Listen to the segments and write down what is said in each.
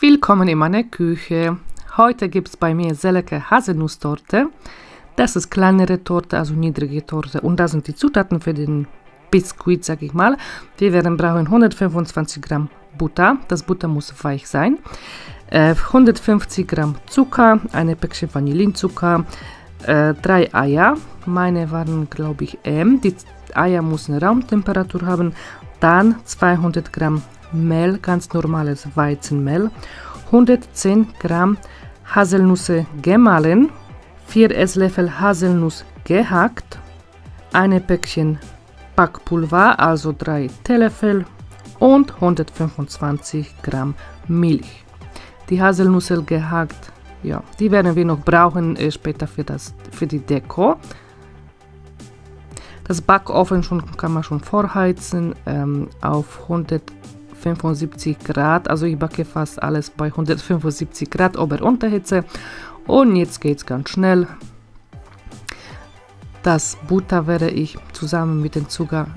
Willkommen in meiner Küche. Heute gibt es bei mir sehr leckere Haselnusstorte. Das ist kleinere Torte, also niedrige Torte. Und da sind die Zutaten für den Biskuit, sage ich mal. Wir werden brauchen 125 Gramm Butter. Das Butter muss weich sein. 150 Gramm Zucker, eine Päckchen Vanillinzucker, 3 Eier. Meine waren, glaube ich, die Eier müssen Raumtemperatur haben. Dann 200 Gramm Mehl, ganz normales Weizenmehl, 110 Gramm Haselnüsse gemahlen, 4 Esslöffel Haselnuss gehackt, eine Päckchen Backpulver, also 3 Teelöffel und 125 Gramm Milch. Die Haselnüsse gehackt, ja, die werden wir noch brauchen später für die Deko. Das Backofen kann man schon vorheizen auf 175 Grad, also ich backe fast alles bei 175 Grad Ober-Unterhitze und jetzt geht es ganz schnell. Das Butter werde ich zusammen mit dem Zucker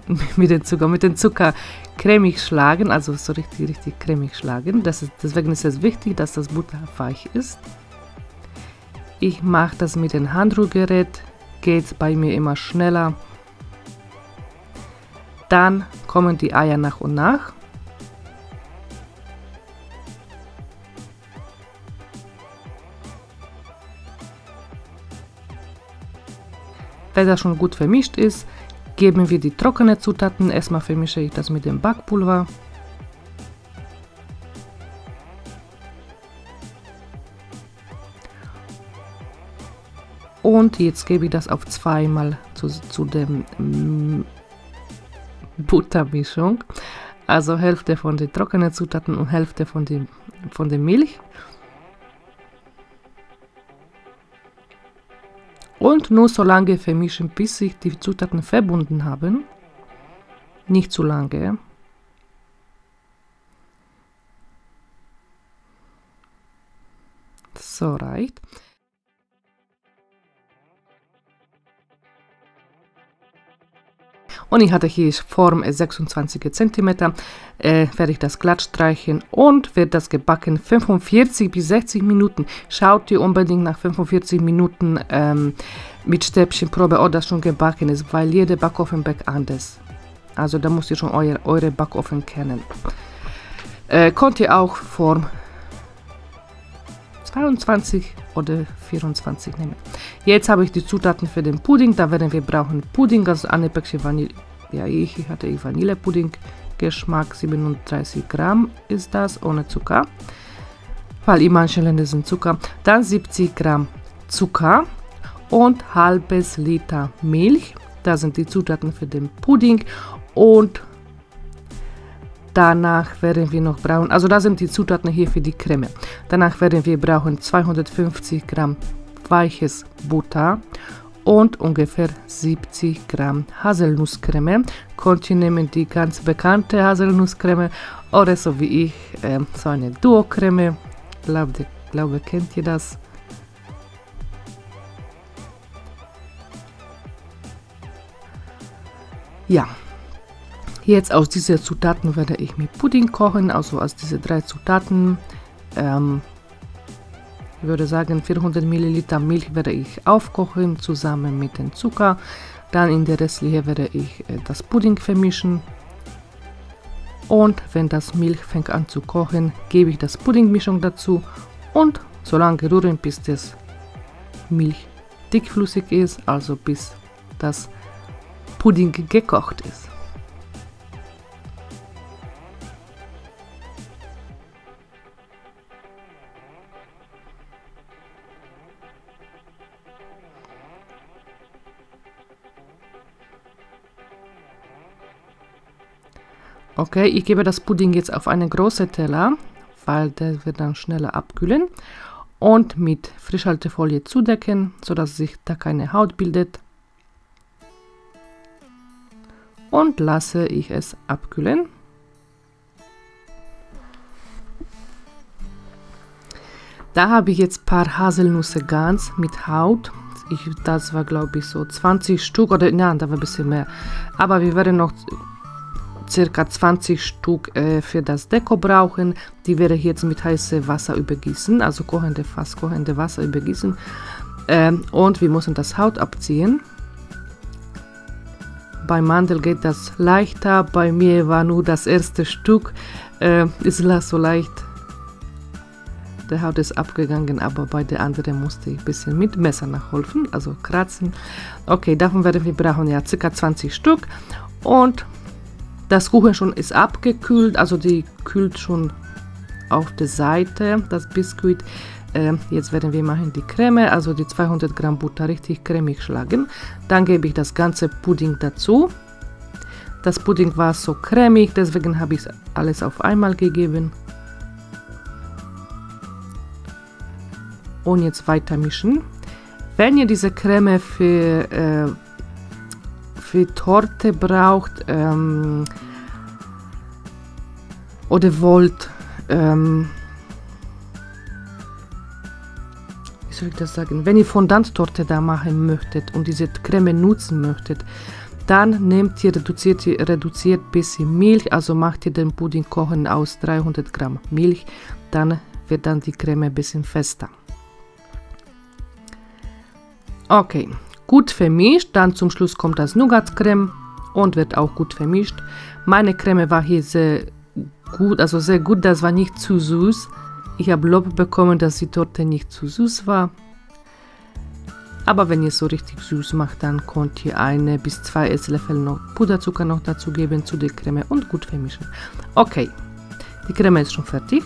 cremig schlagen, also so richtig cremig schlagen. Deswegen ist es wichtig, dass das Butter weich ist. Ich mache das mit dem Handrührgerät, geht es bei mir immer schneller. Dann kommen die Eier nach und nach. Wenn das schon gut vermischt ist, geben wir die trockenen Zutaten. Erstmal vermische ich das mit dem Backpulver. Und jetzt gebe ich das auf zweimal zu dem Buttermischung, also Hälfte von den trockenen Zutaten und Hälfte von der Milch. Und nur so lange vermischen, bis sich die Zutaten verbunden haben. Nicht zu lange. So reicht. Und ich hatte hier Form 26 cm, werde ich das glatt streichen und wird das gebacken 45 bis 60 Minuten. Schaut ihr unbedingt nach 45 Minuten mit Stäbchenprobe, ob das schon gebacken ist, weil jeder Backofen backt anders. Also da müsst ihr schon eure Backofen kennen. Könnt ihr auch Form 22 oder 24 nehmen. Jetzt habe ich die Zutaten für den Pudding. Da werden wir brauchen Pudding, also eine Päckchen Vanille. Ja, ich hatte Vanillepudding. Geschmack 37 Gramm ist das, ohne Zucker. Weil in manchen Ländern sind Zucker. Dann 70 Gramm Zucker und halbes Liter Milch. Da sind die Zutaten für den Pudding. Und danach werden wir noch brauchen, also das sind die Zutaten hier für die Creme. Danach werden wir brauchen 250 Gramm weiches Butter und ungefähr 70 Gramm Haselnusscreme. Könnt ihr nehmen die ganz bekannte Haselnusscreme oder so wie ich, so eine Duo-Creme. Ich glaube, kennt ihr das? Ja. Jetzt aus diesen Zutaten werde ich mit Pudding kochen, also aus diesen drei Zutaten. Ich würde sagen 400 Milliliter Milch werde ich aufkochen, zusammen mit dem Zucker. Dann in der restlichen werde ich das Pudding vermischen. Und wenn das Milch fängt an zu kochen, gebe ich das Puddingmischung dazu und so lange rühren, bis das Milch dickflüssig ist, also bis das Pudding gekocht ist. Okay, ich gebe das Pudding jetzt auf einen großen Teller, weil der wird dann schneller abkühlen und mit Frischhaltefolie zudecken, sodass sich da keine Haut bildet. Und lasse ich es abkühlen. Da habe ich jetzt ein paar Haselnüsse ganz mit Haut. Das war glaube ich so 20 Stück oder nein, da war ein bisschen mehr. Aber wir werden noch circa 20 Stück für das Deko brauchen. Die werde ich jetzt mit heißem Wasser übergießen, also kochende Wasser übergießen. Und wir müssen das Haut abziehen. Bei Mandel geht das leichter, bei mir war nur das erste Stück, ist so leicht. Der Haut ist abgegangen, aber bei der anderen musste ich ein bisschen mit Messer nachhelfen, also kratzen. Okay, davon werden wir brauchen ja ca. 20 Stück. Und das Kuchen schon ist abgekühlt, also die kühlt schon auf der Seite, das Biskuit. Jetzt werden wir machen die Creme, also die 200 Gramm Butter richtig cremig schlagen. Dann gebe ich das ganze Pudding dazu. Das Pudding war so cremig, deswegen habe ich alles auf einmal gegeben. Und jetzt weiter mischen. Wenn ihr diese Creme für Torte braucht oder wollt, wie soll ich das sagen? Wenn ihr Fondant-Torte da machen möchtet und diese Creme nutzen möchtet, dann nehmt ihr reduziert ein bisschen Milch, also macht ihr den Pudding kochen aus 300 Gramm Milch, dann wird dann die Creme ein bisschen fester. Okay, gut vermischt, dann zum Schluss kommt das Nougat-Creme und wird auch gut vermischt. Meine Creme war hier sehr gut, also sehr gut, das war nicht zu süß. Ich habe Lob bekommen, dass die Torte nicht zu süß war. Aber wenn ihr es so richtig süß macht, dann könnt ihr 1 bis 2 Esslöffel noch Puderzucker noch dazu geben zu der Creme und gut vermischen. Okay, die Creme ist schon fertig.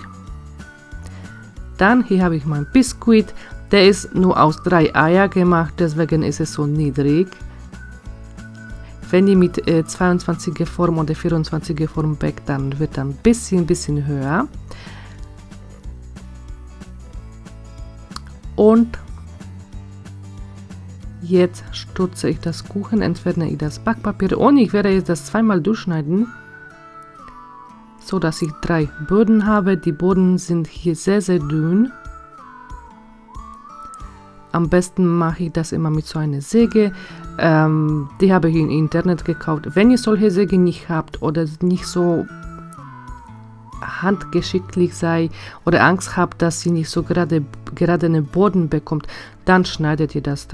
Dann hier habe ich mein Biskuit. Der ist nur aus 3 Eier gemacht, deswegen ist es so niedrig. Wenn ihr mit 22er Form oder 24er Form backt, dann wird dann ein bisschen höher. Und jetzt stutze ich das Kuchen, entferne ich das Backpapier und ich werde jetzt das zweimal durchschneiden, so dass ich 3 Böden habe. Die Boden sind hier sehr dünn. Am besten mache ich das immer mit so einer Säge, die habe ich im Internet gekauft. Wenn ihr solche Säge nicht habt oder nicht so handgeschicklich seid oder Angst habt, dass ihr nicht so gerade einen Boden bekommt, dann schneidet ihr das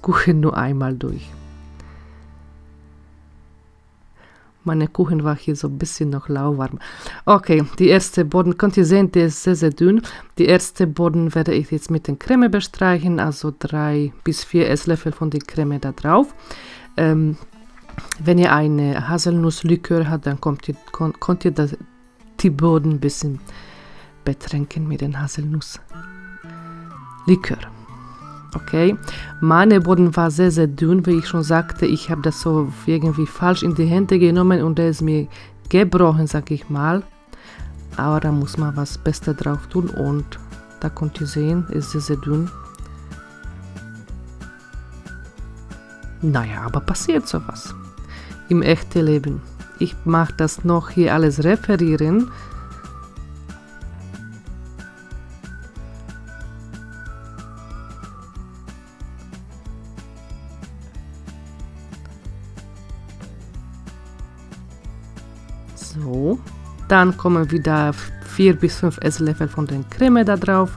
Kuchen nur einmal durch. Meine Kuchen war hier so ein bisschen noch lauwarm. Okay, die erste Boden, könnt ihr sehen, der ist sehr dünn. Die erste Boden werde ich jetzt mit der Creme bestreichen, also 3 bis 4 Esslöffel von der Creme da drauf. Wenn ihr eine Haselnusslikör habt, dann könnt ihr die Boden ein bisschen betränken mit dem Haselnusslikör. Okay, meine Boden war sehr dünn, wie ich schon sagte. Ich habe das so irgendwie falsch in die Hände genommen und der ist mir gebrochen, sag ich mal. Aber da muss man was Bestes drauf tun und da könnt ihr sehen, ist sehr dünn. Naja, aber passiert sowas im echten Leben. Ich mache das noch hier alles referieren. So, dann kommen wieder 4 bis 5 Esslöffel von der Creme da drauf,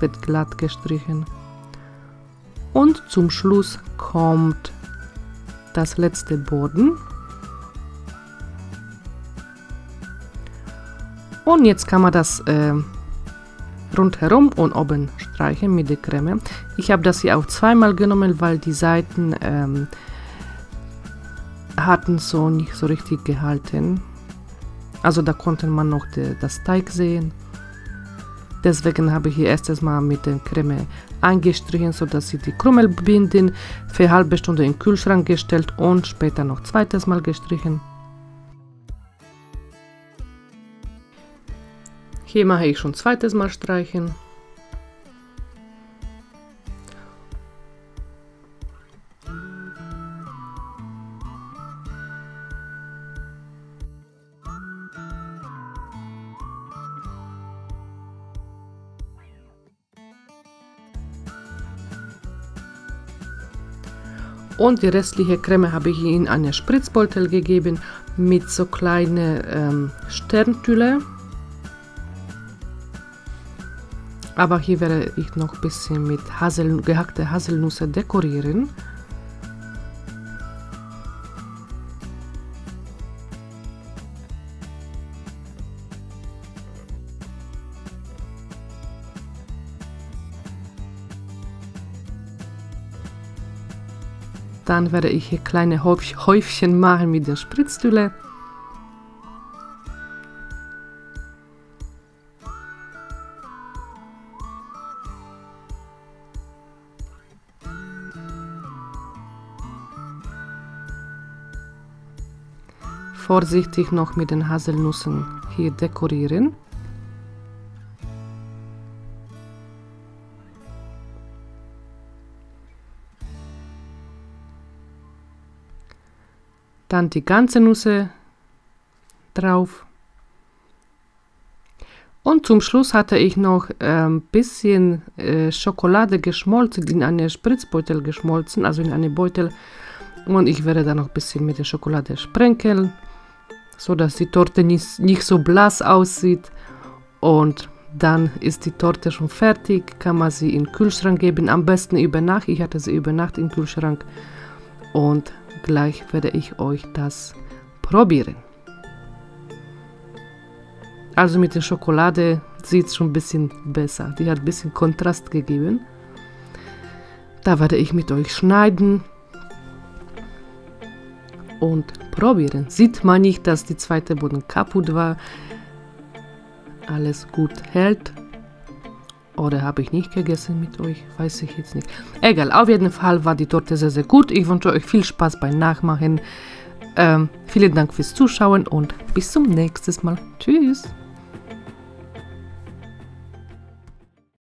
wird glatt gestrichen. Und zum Schluss kommt das letzte Boden. Und jetzt kann man das rundherum und oben streichen mit der Creme. Ich habe das hier auch zweimal genommen, weil die Seiten hatten so nicht so richtig gehalten. Also da konnte man noch das Teig sehen. Deswegen habe ich hier erstes Mal mit der Creme angestrichen, sodass sie die Krümel binden, für eine halbe Stunde in den Kühlschrank gestellt und später noch zweites Mal gestrichen. Hier mache ich schon zweites Mal streichen. Und die restliche Creme habe ich in einen Spritzbeutel gegeben. mit so kleinen Sterntülle. Aber hier werde ich noch ein bisschen mit gehackte Haselnüsse dekorieren. Dann werde ich hier kleine Häufchen machen mit der Spritztülle. Vorsichtig noch mit den Haselnüssen hier dekorieren. Dann die ganze Nüsse drauf. Und zum Schluss hatte ich noch ein bisschen Schokolade geschmolzen, in einen Spritzbeutel geschmolzen, also in einen Beutel. Und ich werde dann noch ein bisschen mit der Schokolade sprenkeln, so dass die Torte nicht so blass aussieht. Und dann ist die Torte schon fertig, kann man sie in den Kühlschrank geben, am besten über Nacht. Ich hatte sie über Nacht im Kühlschrank und gleich werde ich euch das probieren. Also mit der Schokolade sieht es schon ein bisschen besser, die hat ein bisschen Kontrast gegeben. Da werde ich mit euch schneiden und probieren. Sieht man nicht, dass die zweite Boden kaputt war, alles gut hält. Oder habe ich nicht gegessen mit euch? Weiß ich jetzt nicht. Egal, auf jeden Fall war die Torte sehr, sehr gut. Ich wünsche euch viel Spaß beim Nachmachen. Vielen Dank fürs Zuschauen und bis zum nächsten Mal. Tschüss!